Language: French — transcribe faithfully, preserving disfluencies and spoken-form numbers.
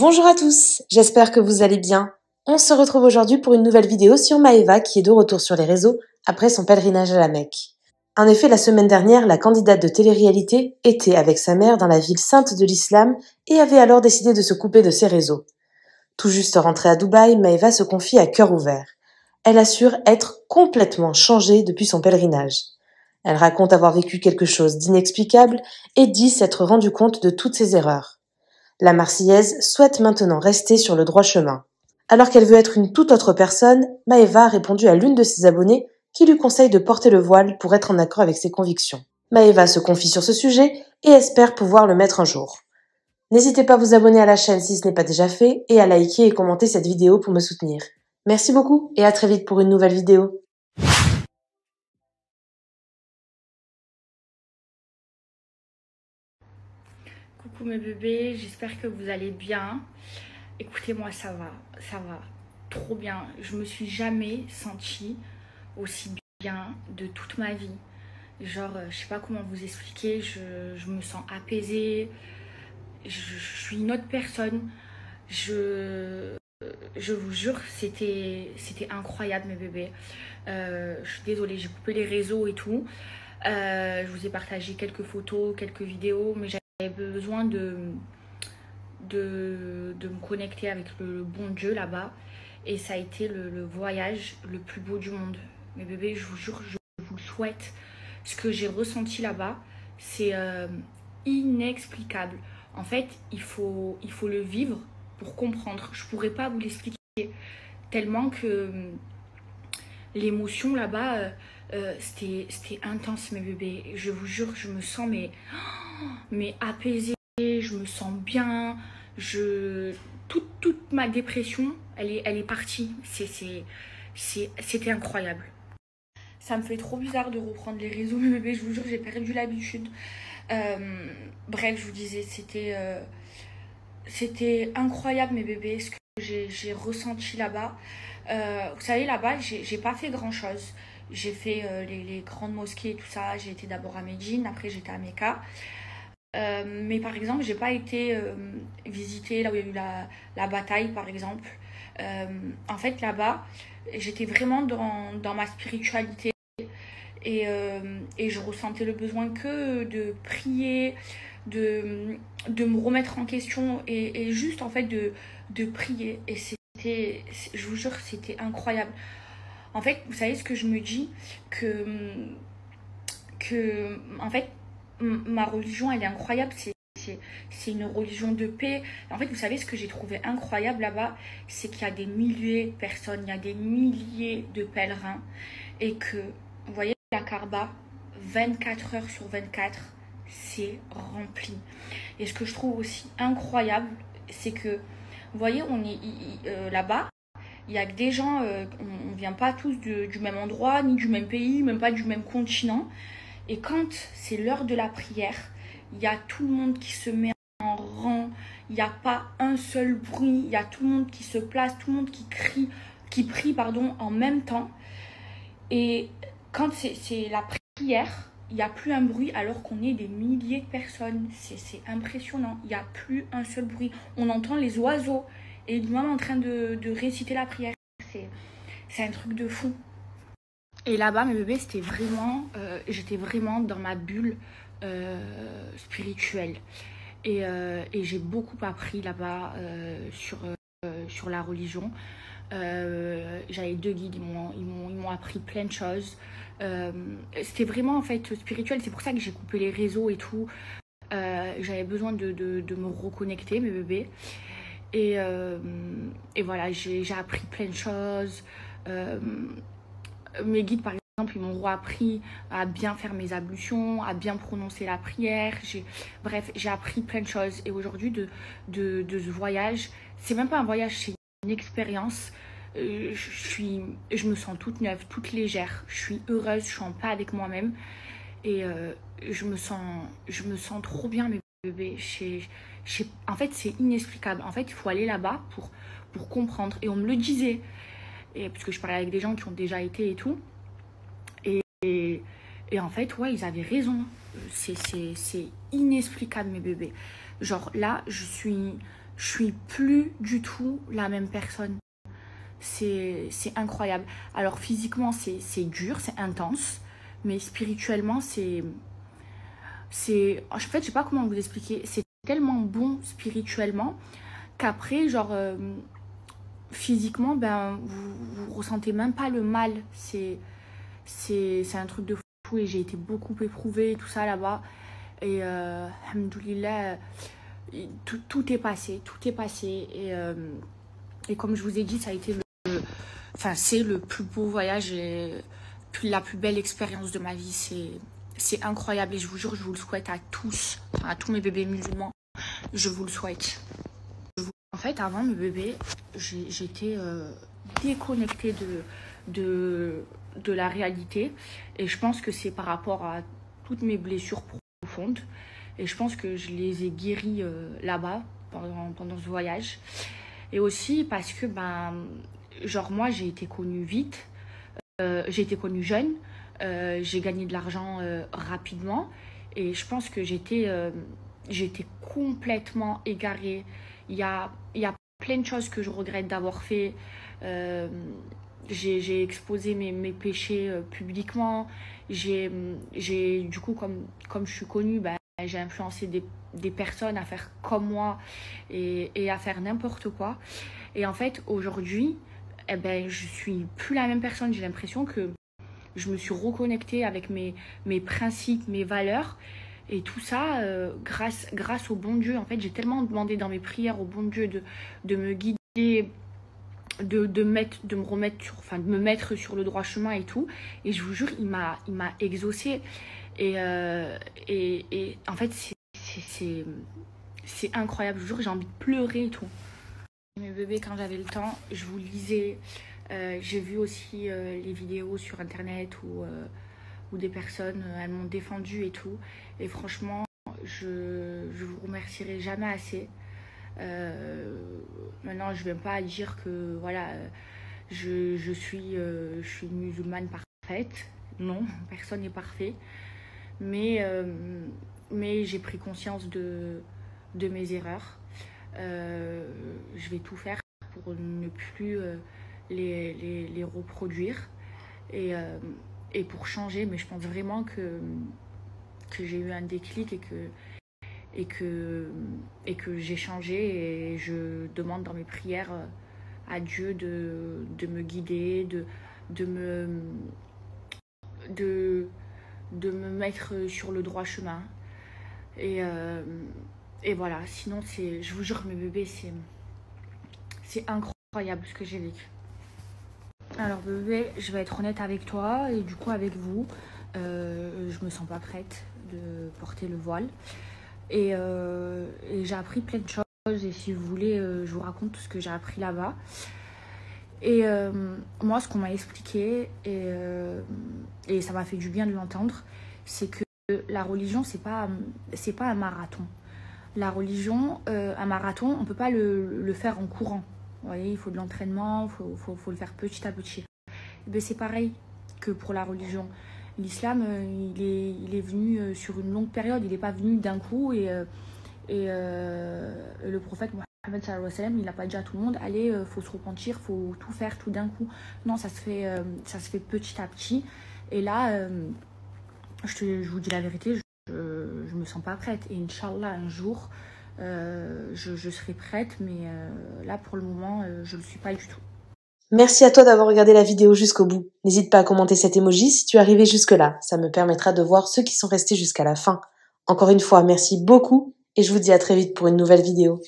Bonjour à tous, j'espère que vous allez bien. On se retrouve aujourd'hui pour une nouvelle vidéo sur Maéva qui est de retour sur les réseaux après son pèlerinage à la Mecque. En effet, la semaine dernière, la candidate de télé-réalité était avec sa mère dans la ville sainte de l'islam et avait alors décidé de se couper de ses réseaux. Tout juste rentrée à Dubaï, Maéva se confie à cœur ouvert. Elle assure être complètement changée depuis son pèlerinage. Elle raconte avoir vécu quelque chose d'inexplicable et dit s'être rendue compte de toutes ses erreurs. La Marseillaise souhaite maintenant rester sur le droit chemin. Alors qu'elle veut être une toute autre personne, Maéva a répondu à l'une de ses abonnées qui lui conseille de porter le voile pour être en accord avec ses convictions. Maéva se confie sur ce sujet et espère pouvoir le mettre un jour. N'hésitez pas à vous abonner à la chaîne si ce n'est pas déjà fait et à liker et commenter cette vidéo pour me soutenir. Merci beaucoup et à très vite pour une nouvelle vidéo. Coucou mes bébés, j'espère que vous allez bien. Écoutez-moi, ça va, ça va trop bien. Je me suis jamais sentie aussi bien de toute ma vie. Genre, je sais pas comment vous expliquer, je, je me sens apaisée, je, je suis une autre personne. Je, je vous jure, c'était c'était incroyable mes bébés. Euh, je suis désolée, j'ai coupé les réseaux et tout. Euh, je vous ai partagé quelques photos, quelques vidéos, mais j'avais besoin de, de, de me connecter avec le bon Dieu là-bas et ça a été le, le voyage le plus beau du monde. Mes bébés, je vous jure, je vous le souhaite. Ce que j'ai ressenti là-bas, c'est euh, inexplicable. En fait, il faut, il faut le vivre pour comprendre. Je ne pourrais pas vous l'expliquer tellement que euh, l'émotion là-bas, euh, euh, c'était intense mes bébés. Je vous jure, je me sens mais... mais apaisée, je me sens bien, je... toute, toute ma dépression, elle est, elle est partie, c'était incroyable. Ça me fait trop bizarre de reprendre les réseaux, mes bébés, je vous jure, j'ai perdu l'habitude. Euh, bref, je vous disais, c'était euh, c'était incroyable, mes bébés, ce que j'ai ressenti là-bas. Euh, vous savez, là-bas, j'ai pas fait grand-chose. J'ai fait euh, les, les grandes mosquées et tout ça. J'ai été d'abord à Médine, après j'étais à Mecca. Euh, mais par exemple, j'ai pas été euh, visiter là où il y a eu la, la bataille, par exemple. Euh, en fait, là-bas, j'étais vraiment dans, dans ma spiritualité. Et, euh, et je ressentais le besoin que de prier, de, de me remettre en question et, et juste, en fait, de, de prier. Et c'était, je vous jure, c'était incroyable. En fait, vous savez ce que je me dis, que, que en fait, ma religion, elle est incroyable, c'est une religion de paix. En fait, vous savez ce que j'ai trouvé incroyable là-bas, c'est qu'il y a des milliers de personnes, il y a des milliers de pèlerins, et que, vous voyez, la Kaaba, vingt-quatre heures sur vingt-quatre, c'est rempli. Et ce que je trouve aussi incroyable, c'est que, vous voyez, on est euh, là-bas, il y a que des gens, euh, on ne vient pas tous de, du même endroit, ni du même pays, même pas du même continent. Et quand c'est l'heure de la prière, il y a tout le monde qui se met en rang, il n'y a pas un seul bruit, il y a tout le monde qui se place, tout le monde qui crie, qui prie pardon, en même temps. Et quand c'est la prière, il n'y a plus un bruit alors qu'on est des milliers de personnes. C'est impressionnant, il n'y a plus un seul bruit. On entend les oiseaux. Et lui-même en train de, de réciter la prière, c'est un truc de fou. Et là-bas, mes bébés, c'était vraiment, euh, j'étais vraiment dans ma bulle euh, spirituelle. Et, euh, et j'ai beaucoup appris là-bas euh, sur, euh, sur la religion. Euh, J'avais deux guides, ils m'ont appris plein de choses. Euh, c'était vraiment en fait spirituel, c'est pour ça que j'ai coupé les réseaux et tout. Euh, J'avais besoin de, de, de me reconnecter, mes bébés. Et, euh, et voilà, j'ai appris plein de choses. Euh, mes guides, par exemple, ils m'ont appris à bien faire mes ablutions, à bien prononcer la prière. Bref, j'ai appris plein de choses. Et aujourd'hui, de, de, de ce voyage, c'est même pas un voyage, c'est une expérience. Euh, je, suis, je me sens toute neuve, toute légère. Je suis heureuse, je suis en paix avec moi-même. Et euh, je, me sens, je me sens trop bien, mes bébés. J'ai... En fait, c'est inexplicable. En fait, il faut aller là-bas pour, pour comprendre. Et on me le disait. Et, parce que je parlais avec des gens qui ont déjà été et tout. Et, et, et en fait, ouais, ils avaient raison. C'est inexplicable, mes bébés. Genre là, je suis, je suis plus du tout la même personne. C'est incroyable. Alors physiquement, c'est dur, c'est intense, mais spirituellement, c'est... c'est en fait, je sais pas comment vous expliquer, c'est tellement bon spirituellement qu'après, genre, euh, physiquement, ben, vous, vous ressentez même pas le mal. C'est un truc de fou et j'ai été beaucoup éprouvée, tout ça là-bas. Et euh, alhamdoulilah, tout, tout est passé, tout est passé. Et, euh, et comme je vous ai dit, ça a été le... Enfin, c'est le plus beau voyage et la plus belle expérience de ma vie. C'est... C'est incroyable et je vous jure, je vous le souhaite à tous, à tous mes bébés musulmans, je vous le souhaite. En fait, avant mes bébés, j'étais euh, déconnectée de, de, de la réalité et je pense que c'est par rapport à toutes mes blessures profondes et je pense que je les ai guéries euh, là-bas pendant, pendant ce voyage. Et aussi parce que, ben, genre moi, j'ai été connue vite, euh, j'ai été connue jeune. Euh, j'ai gagné de l'argent euh, rapidement et je pense que j'étais euh, j'étais complètement égarée. Il y a, il y a plein de choses que je regrette d'avoir fait. Euh, j'ai exposé mes, mes péchés euh, publiquement. J'ai, du coup, comme, comme je suis connue, ben, j'ai influencé des, des personnes à faire comme moi et, et à faire n'importe quoi. Et en fait, aujourd'hui, eh ben, je suis plus la même personne. J'ai l'impression que je me suis reconnectée avec mes, mes principes, mes valeurs et tout ça euh, grâce, grâce au bon Dieu. En fait, j'ai tellement demandé dans mes prières au bon Dieu de, de me guider, de, de, mettre, de, me remettre sur, enfin, de me mettre sur le droit chemin et tout. Et je vous jure, il m'a exaucée. Et, euh, et, et en fait, c'est incroyable. Je vous jure, j'ai envie de pleurer et tout. Mes bébés, quand j'avais le temps, je vous lisais. Euh, j'ai vu aussi euh, les vidéos sur internet où, euh, où des personnes, euh, elles m'ont défendue et tout. Et franchement, je, je vous remercierai jamais assez. Euh, maintenant, je ne vais pas dire que voilà, je, je, suis, euh, je suis une musulmane parfaite. Non, personne n'est parfait. Mais, euh, mais j'ai pris conscience de, de mes erreurs. Euh, je vais tout faire pour ne plus... Euh, Les, les, les reproduire et, euh, et pour changer, mais je pense vraiment que, que j'ai eu un déclic et que, et que, et que j'ai changé et je demande dans mes prières à Dieu de, de me guider, de, de, me, de, de me mettre sur le droit chemin et, euh, et voilà, sinon c'est, je vous jure mes bébés, c'est incroyable ce que j'ai vécu. Alors bébé, je vais être honnête avec toi et du coup avec vous, euh, je me sens pas prête de porter le voile et, euh, et j'ai appris plein de choses et si vous voulez, euh, je vous raconte tout ce que j'ai appris là-bas. Et euh, moi, ce qu'on m'a expliqué, et, euh, et ça m'a fait du bien de l'entendre, c'est que la religion, c'est pas, c'est pas un marathon. La religion, euh, un marathon, on peut pas le, le faire en courant. Vous voyez, il faut de l'entraînement, il faut, faut, faut le faire petit à petit. C'est pareil que pour la religion. L'islam, il est, il est venu sur une longue période, il n'est pas venu d'un coup. Et, et euh, le prophète Mohammed, il n'a pas dit à tout le monde, allez, il faut se repentir, il faut tout faire, tout d'un coup. Non, ça se, fait, ça se fait petit à petit. Et là, je, te, je vous dis la vérité, je ne me sens pas prête. Et Inch'Allah, un jour... Euh, je, je serai prête, mais euh, là, pour le moment, euh, je ne le suis pas du tout. Merci à toi d'avoir regardé la vidéo jusqu'au bout. N'hésite pas à commenter cet emoji si tu es arrivé jusque-là. Ça me permettra de voir ceux qui sont restés jusqu'à la fin. Encore une fois, merci beaucoup et je vous dis à très vite pour une nouvelle vidéo.